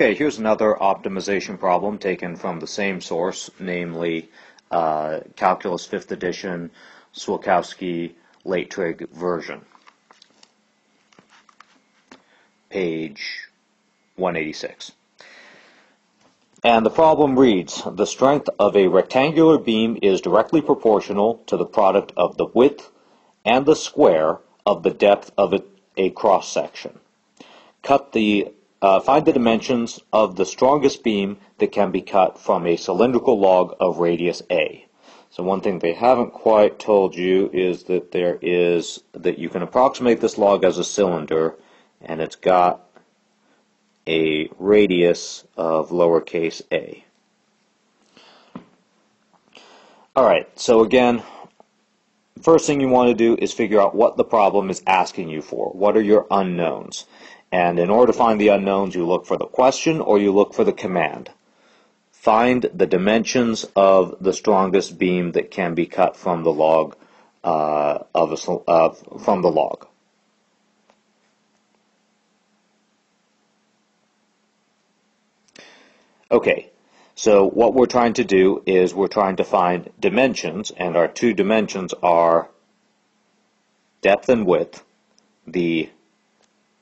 Okay, here's another optimization problem taken from the same source, namely Calculus 5th Edition Swokowski late trig version, page 186. And the problem reads, the strength of a rectangular beam is directly proportional to the product of the width and the square of the depth of a cross section. Find the dimensions of the strongest beam that can be cut from a cylindrical log of radius A. So one thing they haven't quite told you is that you can approximate this log as a cylinder, and it's got a radius of lowercase a. Alright, so again, first thing you want to do is figure out what the problem is asking you for. What are your unknowns? And in order to find the unknowns, you look for the question or you look for the command. Find the dimensions of the strongest beam that can be cut from the log Okay, so what we're trying to do is we're trying to find dimensions, and our two dimensions are depth and width. The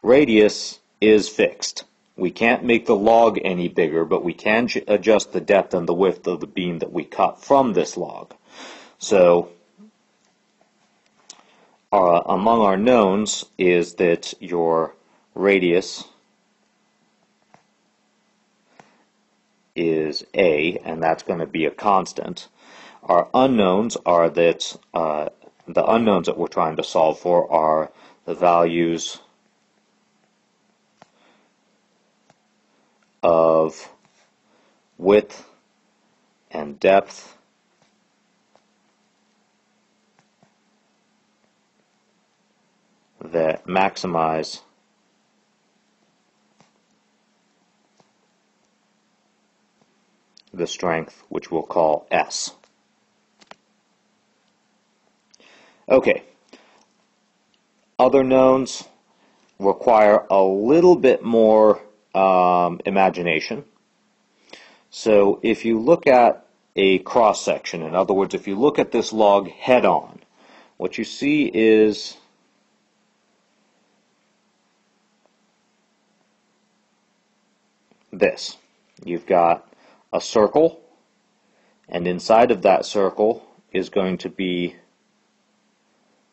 radius is fixed. We can't make the log any bigger, but we can adjust the depth and the width of the beam that we cut from this log. So among our knowns is that your radius is a, and that's going to be a constant. Our unknowns are that the unknowns that we're trying to solve for are the values of width and depth that maximize the strength, which we'll call S. Okay, other knowns require a little bit more imagination. So if you look at a cross section, in other words, if you look at this log head on, what you see is this. You've got a circle, and inside of that circle is going to be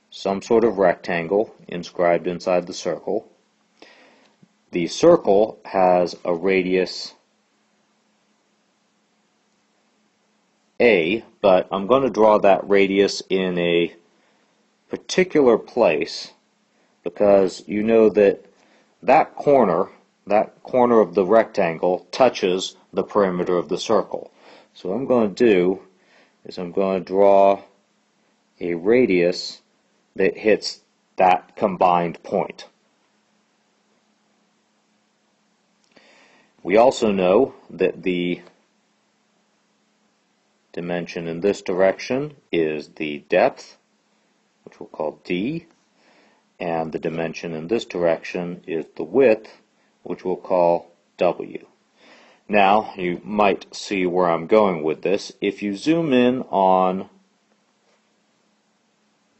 some sort of rectangle inscribed inside the circle. The circle has a radius A, but I'm going to draw that radius in a particular place because you know that that corner of the rectangle touches the perimeter of the circle. So what I'm going to do is I'm going to draw a radius that hits that combined point. We also know that the dimension in this direction is the depth, which we'll call D, and the dimension in this direction is the width, which we'll call W. Now, you might see where I'm going with this. If you zoom in on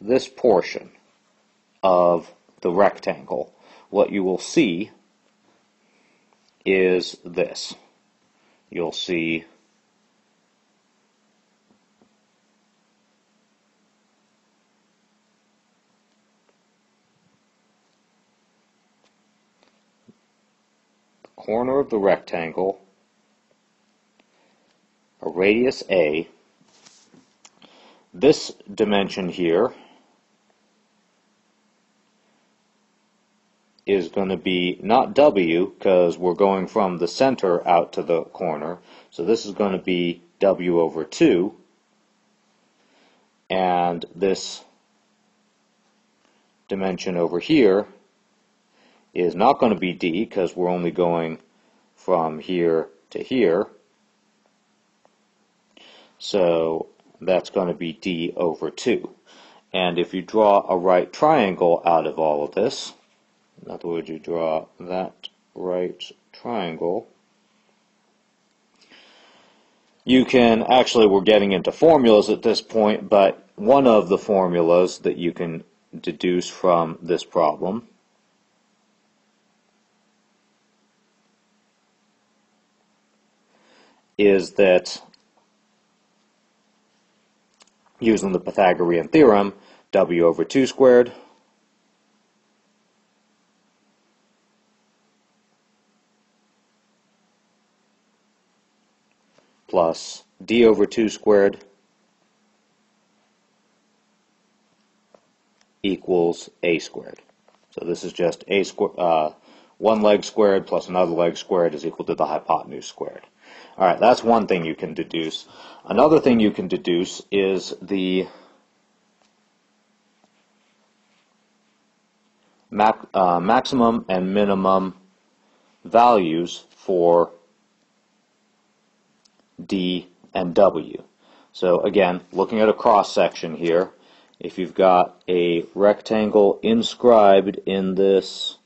this portion of the rectangle, what you will see is this. You'll see the corner of the rectangle, a radius A, this dimension here is going to be not W because we're going from the center out to the corner, so this is going to be W over 2, and this dimension over here is not going to be D because we're only going from here to here. So that's going to be D over 2. And if you draw a right triangle out of all of this, in other words, you draw that right triangle You can actually, we're getting into formulas at this point, but one of the formulas that you can deduce from this problem is that, using the Pythagorean theorem, w over 2 squared plus d over 2 squared equals a squared. So this is just a squared, one leg squared plus another leg squared is equal to the hypotenuse squared. Alright, that's one thing you can deduce. Another thing you can deduce is the maximum and minimum values for D and W. So again, looking at a cross section here, if you've got a rectangle inscribed in this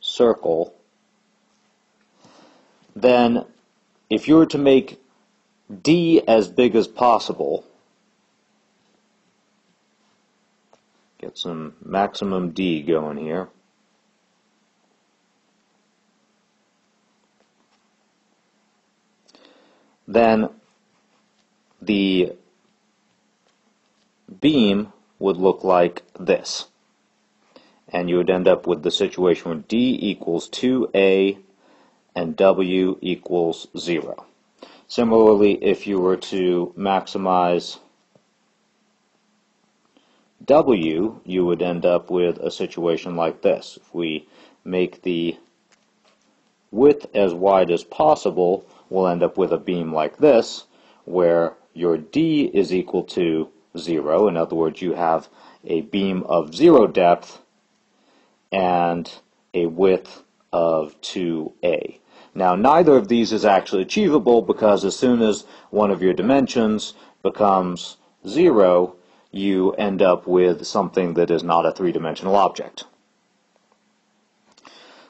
circle, then if you were to make D as big as possible, get some maximum D going here, then the beam would look like this. And you would end up with the situation where D equals 2A and W equals 0. Similarly, if you were to maximize W, you would end up with a situation like this. If we make the width as wide as possible, we'll end up with a beam like this, where your D is equal to 0. In other words, you have a beam of 0 depth and a width of 2a. Now, neither of these is actually achievable, because as soon as one of your dimensions becomes 0, you end up with something that is not a three-dimensional object.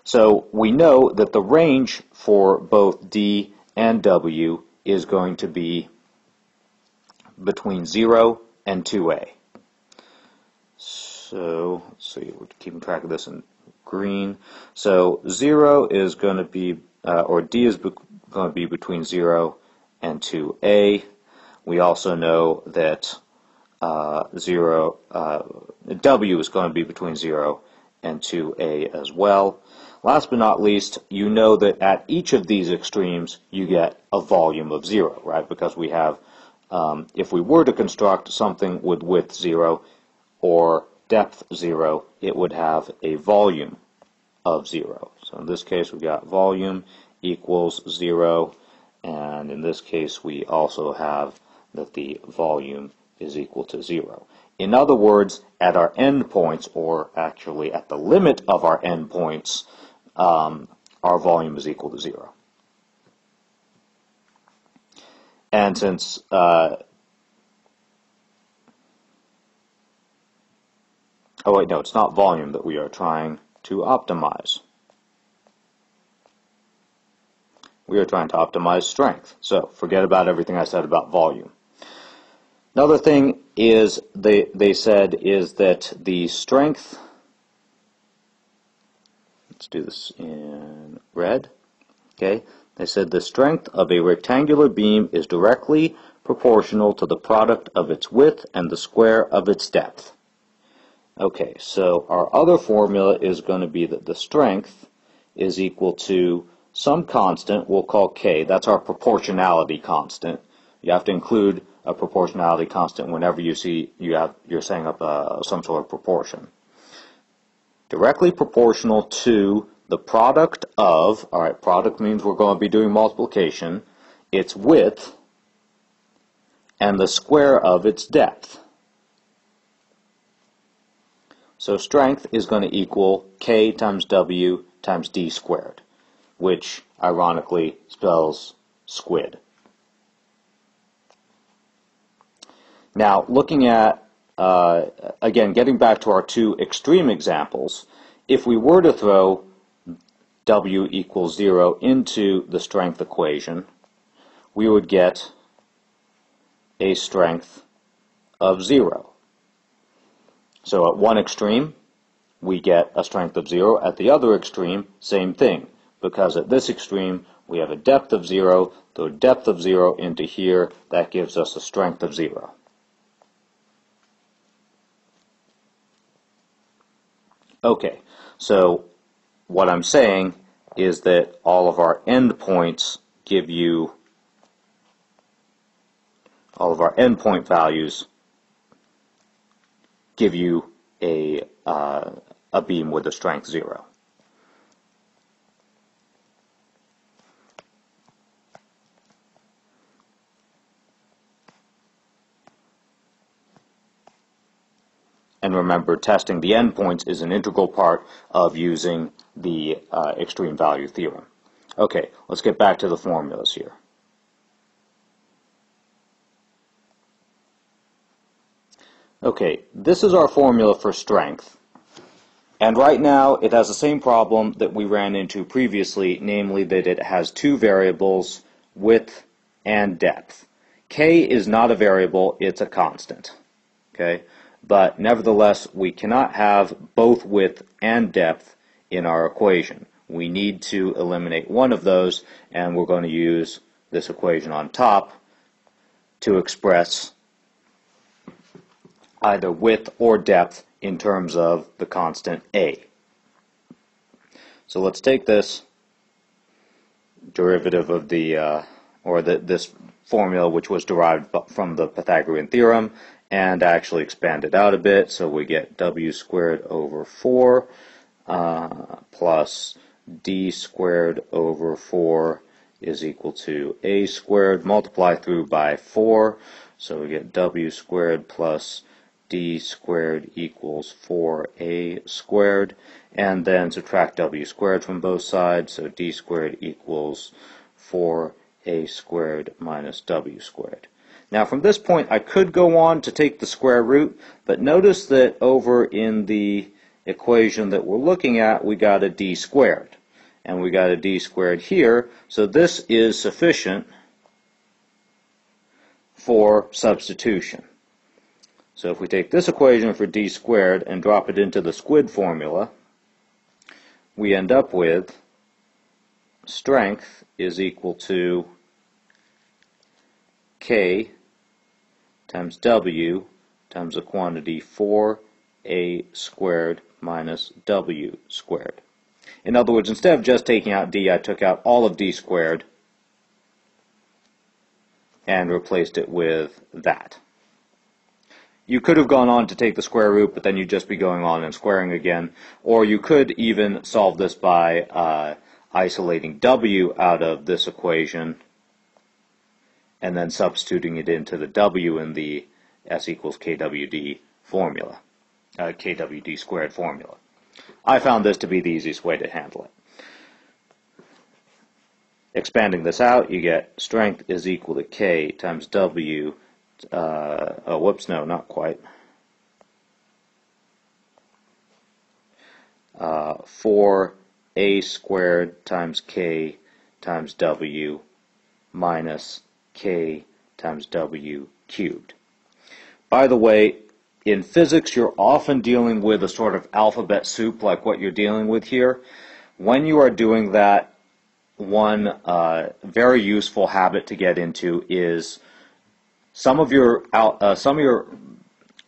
So we know that the range for both D and W is going to be between 0 and 2a. So, let's see, we're keeping track of this in green. So 0 is going to be, or D is going to be between 0 and 2a. We also know that W is going to be between 0 and 2a as well. Last but not least, you know that at each of these extremes you get a volume of 0, right? Because we have, if we were to construct something with width 0 or depth 0, it would have a volume of 0. So in this case we got volume equals 0, and in this case we also have that the volume is equal to 0. In other words, at our endpoints, or actually at the limit of our endpoints, our volume is equal to 0. And since oh wait, no, it's not volume that we are trying to optimize. We are trying to optimize strength. So forget about everything I said about volume. Another thing is they said is that the strength, let's do this in red, okay? They said the strength of a rectangular beam is directly proportional to the product of its width and the square of its depth. Okay, so our other formula is going to be that the strength is equal to some constant we'll call K. That's our proportionality constant. You have to include a proportionality constant whenever you see you're setting up some sort of proportion. Directly proportional to the product of, all right, product means we're going to be doing multiplication, its width and the square of its depth. So strength is going to equal K times W times D squared, which ironically spells squid. Now, looking at, again, getting back to our two extreme examples, if we were to throw W equals 0 into the strength equation, we would get a strength of 0. So at one extreme, we get a strength of 0. At the other extreme, same thing, because at this extreme, we have a depth of 0. The depth of 0 into here, that gives us a strength of 0. Okay, so what I'm saying is that all of our endpoints give you, all of our endpoint values give you a beam with a strength 0. And remember, testing the endpoints is an integral part of using the extreme value theorem. Okay, let's get back to the formulas here. Okay, this is our formula for strength. And right now, it has the same problem that we ran into previously, namely that it has two variables, width and depth. K is not a variable, it's a constant. Okay? But nevertheless, we cannot have both width and depth in our equation. We need to eliminate one of those, and we're going to use this equation on top to express either width or depth in terms of the constant A. So let's take this derivative of the, this formula which was derived from the Pythagorean theorem, and actually expand it out a bit, so we get w squared over 4 plus d squared over 4 is equal to a squared, multiply through by 4, so we get w squared plus d squared equals 4a squared, and then subtract w squared from both sides, so d squared equals 4a squared minus w squared. Now from this point I could go on to take the square root, but notice that over in the equation that we're looking at we got a d squared, and we got a d squared here, so this is sufficient for substitution. So if we take this equation for d squared and drop it into the squid formula, we end up with strength is equal to k times w times the quantity 4a squared minus w squared. In other words, instead of just taking out d, I took out all of d squared and replaced it with that. You could have gone on to take the square root, but then you'd just be going on and squaring again, or you could even solve this by isolating w out of this equation and then substituting it into the w in the s equals kwd formula, kwd squared formula. I found this to be the easiest way to handle it. Expanding this out, you get strength is equal to k times w, oh whoops, no, not quite, 4a squared times k times w minus k times w cubed. By the way, in physics you're often dealing with a sort of alphabet soup like what you're dealing with here. When you are doing that, one very useful habit to get into is some of your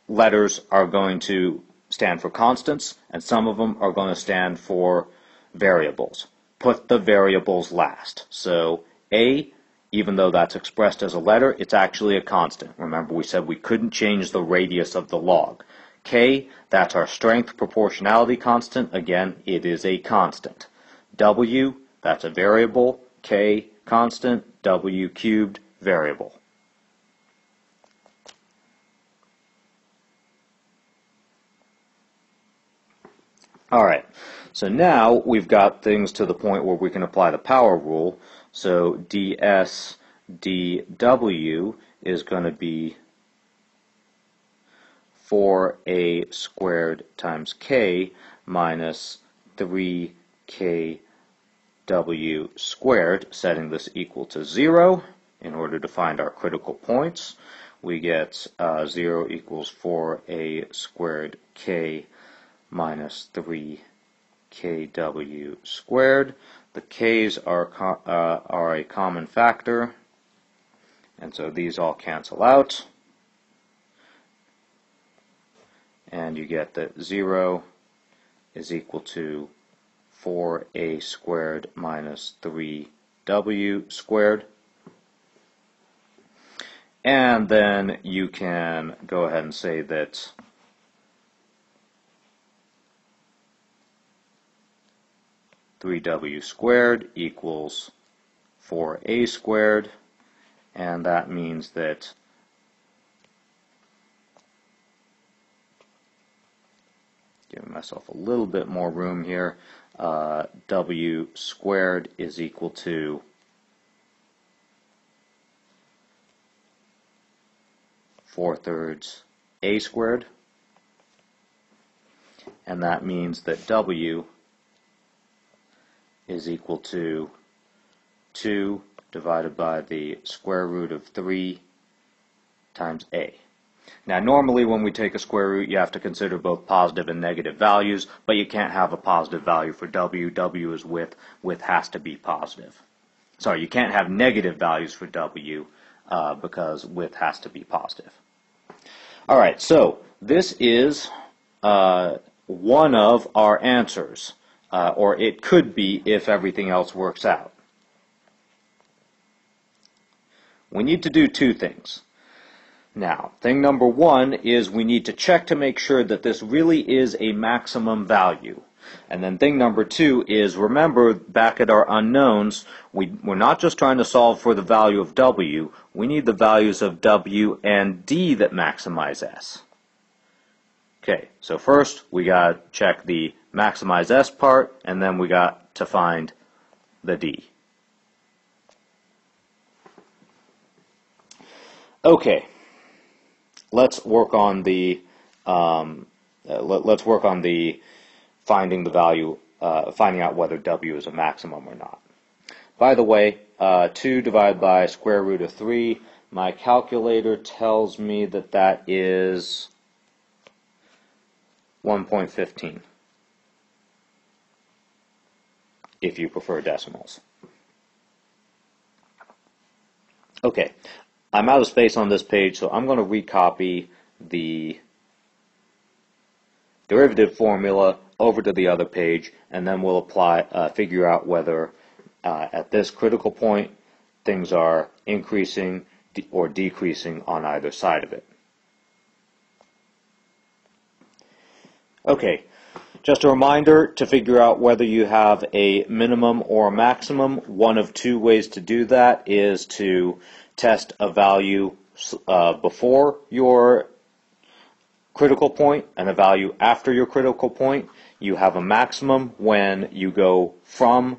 letters are going to stand for constants and some of them are going to stand for variables. Put the variables last. So A, even though that's expressed as a letter, it's actually a constant. Remember, we said we couldn't change the radius of the log. K, that's our strength proportionality constant. Again, it is a constant. W, that's a variable. K, constant. W cubed, variable. All right, so now we've got things to the point where we can apply the power rule. So ds dw is going to be 4a squared times k minus 3kw squared, setting this equal to 0, in order to find our critical points. We get 0 equals 4a squared k minus 3kw squared. The k's are a common factor, and so these all cancel out. And you get that 0 is equal to 4a squared minus 3w squared. And then you can go ahead and say that three w squared equals 4a squared, and that means that giving myself a little bit more room here, w squared is equal to 4/3 a squared, and that means that w is equal to 2 divided by the square root of 3 times a. Now normally when we take a square root you have to consider both positive and negative values, but you can't have a positive value for w. W is with has to be positive. Sorry, you can't have negative values for w because with has to be positive. Alright, so this is one of our answers, or it could be if everything else works out. We need to do two things. Now, thing number one is we need to check to make sure that this really is a maximum value. And then thing number two is, remember, back at our unknowns, we're not just trying to solve for the value of w, we need the values of w and d that maximize s. Okay, so first we gotta check the maximize s part, and then we got to find the d. Okay, let's work on the finding the value, finding out whether w is a maximum or not. By the way, 2 divided by square root of 3, my calculator tells me that that is 1.15. if you prefer decimals. Okay, I'm out of space on this page, so I'm going to recopy the derivative formula over to the other page, and then we'll apply, figure out whether at this critical point things are increasing or decreasing on either side of it. Okay. Just a reminder, to figure out whether you have a minimum or a maximum, one of two ways to do that is to test a value before your critical point and a value after your critical point. You have a maximum when you go from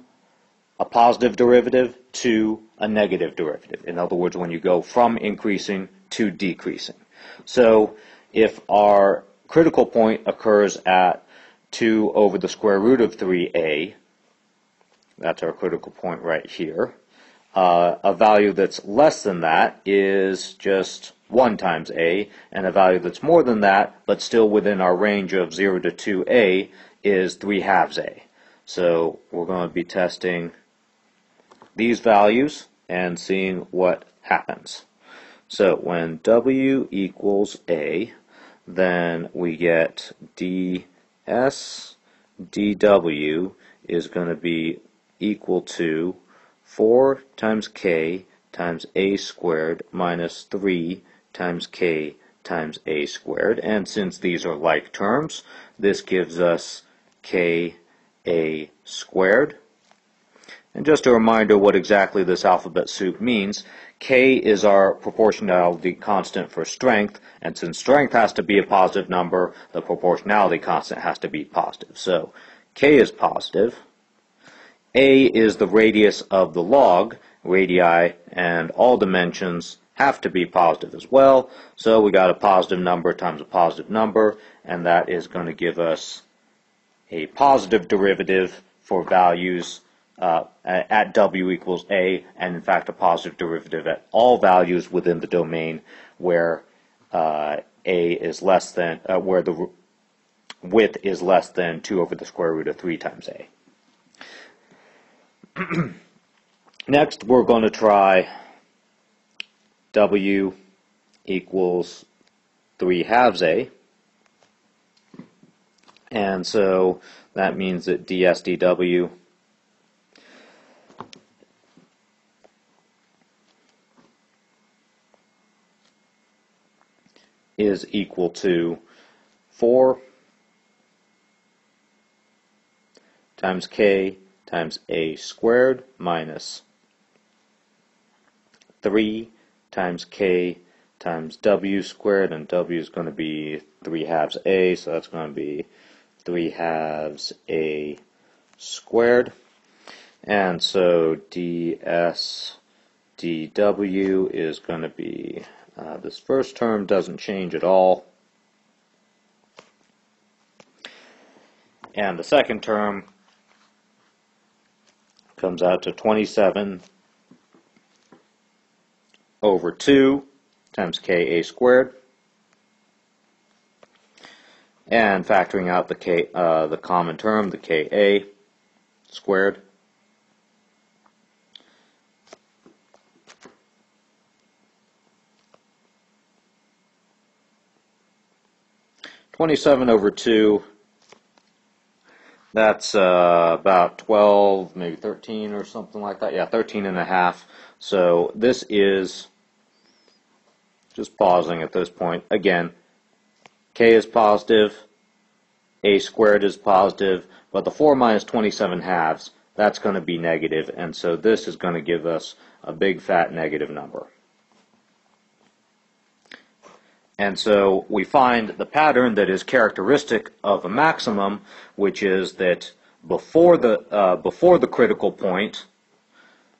a positive derivative to a negative derivative. In other words, when you go from increasing to decreasing. So if our critical point occurs at 2 over the square root of 3a, that's our critical point right here, a value that's less than that is just 1 times a, and a value that's more than that but still within our range of 0 to 2a is 3/2 a. So we're going to be testing these values and seeing what happens. So when w equals a, then we get d S dw is going to be equal to 4 times k times a squared minus 3 times k times a squared, and since these are like terms, this gives us k a squared. And just a reminder what exactly this alphabet soup means. K is our proportionality constant for strength, and since strength has to be a positive number, the proportionality constant has to be positive. So k is positive. A is the radius of the log. Radii and all dimensions have to be positive as well. So we got a positive number times a positive number, and that is going to give us a positive derivative for values at w equals a, and in fact a positive derivative at all values within the domain where a is less than, where the width is less than 2 over the square root of 3 times a. Next, we're going to try w equals 3 halves a. And so that means that ds dw is equal to 4 times k times a squared minus 3 times k times w squared, and w is going to be 3 halves a, so that's going to be 3 halves a squared. And so ds dw is going to be, this first term doesn't change at all, and the second term comes out to 27 over 2 times k a squared. And factoring out the k, the common term, the k a squared, (27/2). That's about 12, maybe 13 or something like that. Yeah, 13.5. So this is, just pausing at this point, again, k is positive, a squared is positive, but the 4 minus 27 halves, that's going to be negative, and so this is going to give us a big fat negative number. And so we find the pattern that is characteristic of a maximum, which is that before the critical point,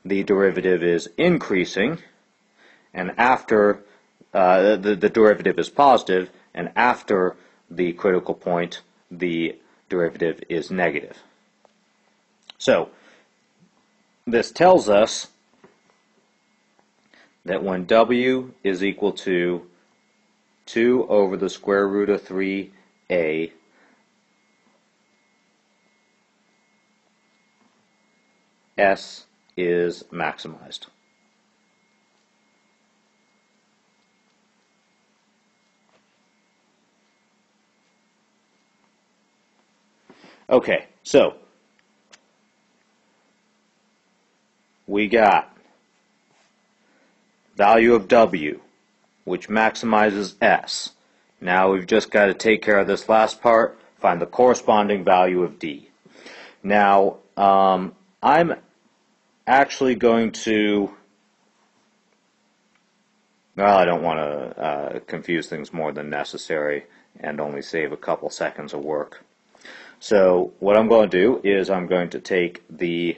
the derivative is increasing, and after the derivative is positive, and after the critical point, the derivative is negative. So this tells us that when w is equal to 2 over the square root of 3a, S is maximized. Okay, so we got value of w, which maximizes S. Now we've just got to take care of this last part, find the corresponding value of d. Now, I'm actually going to, well, I don't want to confuse things more than necessary and only save a couple seconds of work. So what I'm going to do is I'm going to take the,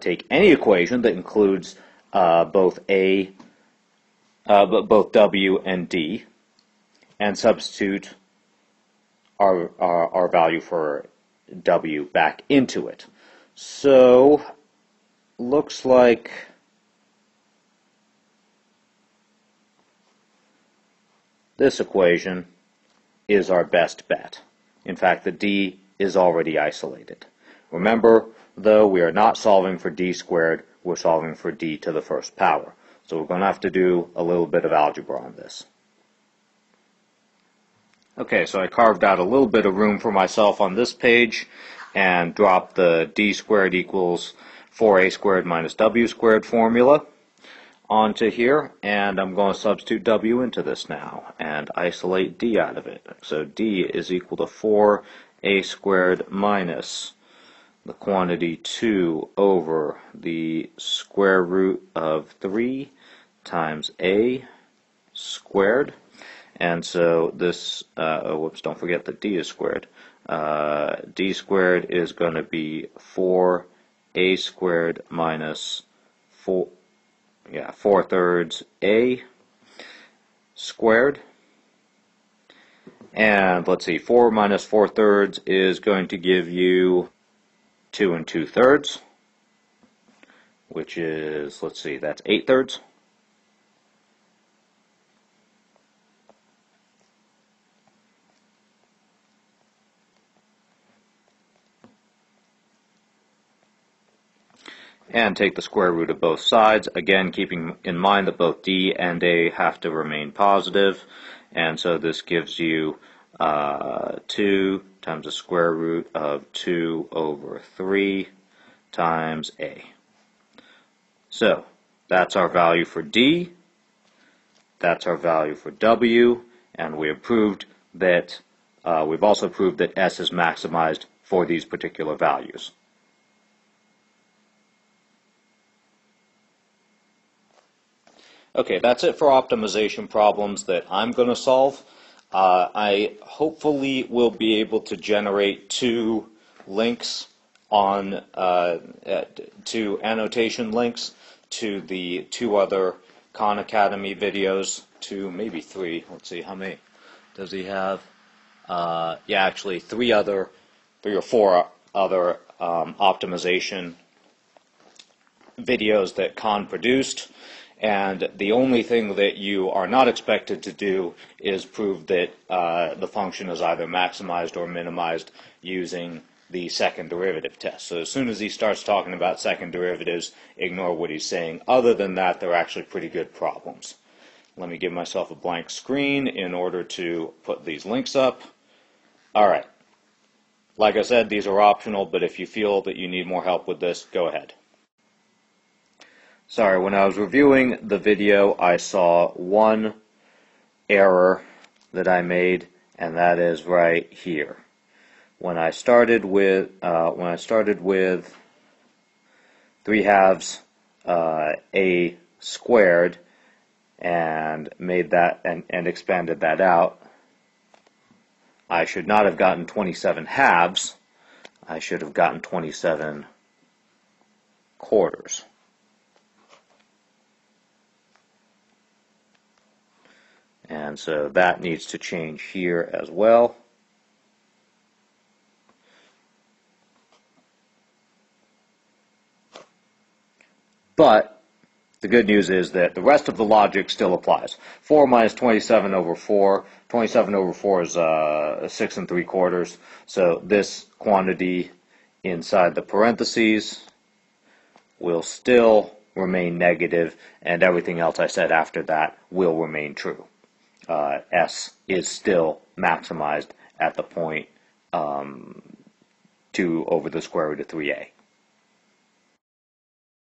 take any equation that includes both w and d, and substitute our value for w back into it. So looks like this equation is our best bet. In fact, the d is already isolated. Remember, though, we are not solving for d squared, we're solving for d to the first power. So we're going to have to do a little bit of algebra on this. Okay, so I carved out a little bit of room for myself on this page and dropped the d squared equals 4a squared minus w squared formula onto here, and I'm going to substitute w into this now and isolate d out of it. So d is equal to 4a squared minus the quantity 2 over the square root of 3 times a squared. And so this, oh, whoops, don't forget that d is squared. D squared is going to be 4a squared minus 4 thirds a squared. And let's see, 4 minus 4 thirds is going to give you 2 2/3, which is, let's see, that's 8/3. And take the square root of both sides, again keeping in mind that both D and A have to remain positive, and so this gives you 2 times the square root of 2 over 3 times A. So that's our value for D, that's our value for W, and we have proved that, we've also proved that S is maximized for these particular values. Okay, that's it for optimization problems that I'm going to solve. I hopefully will be able to generate 2 links on, 2 annotation links to the 2 other Khan Academy videos, to maybe 3. Let's see, how many does he have? Yeah, actually 3 or 4 other optimization videos that Khan produced. And the only thing that you are not expected to do is prove that the function is either maximized or minimized using the second derivative test. So as soon as he starts talking about second derivatives, ignore what he's saying. Other than that, they're actually pretty good problems. Let me give myself a blank screen in order to put these links up. All right. Like I said, these are optional, but if you feel that you need more help with this, go ahead. Sorry, when I was reviewing the video, I saw one error that I made, and that is right here. When I started with 3/2 a squared and made that and expanded that out, I should not have gotten 27 halves. I should have gotten 27 quarters. And so that needs to change here as well. But the good news is that the rest of the logic still applies. 4 minus 27 over 4. 27 over 4 is 6 3/4. So this quantity inside the parentheses will still remain negative, and everything else I said after that will remain true. S is still maximized at the point 2 over the square root of 3a.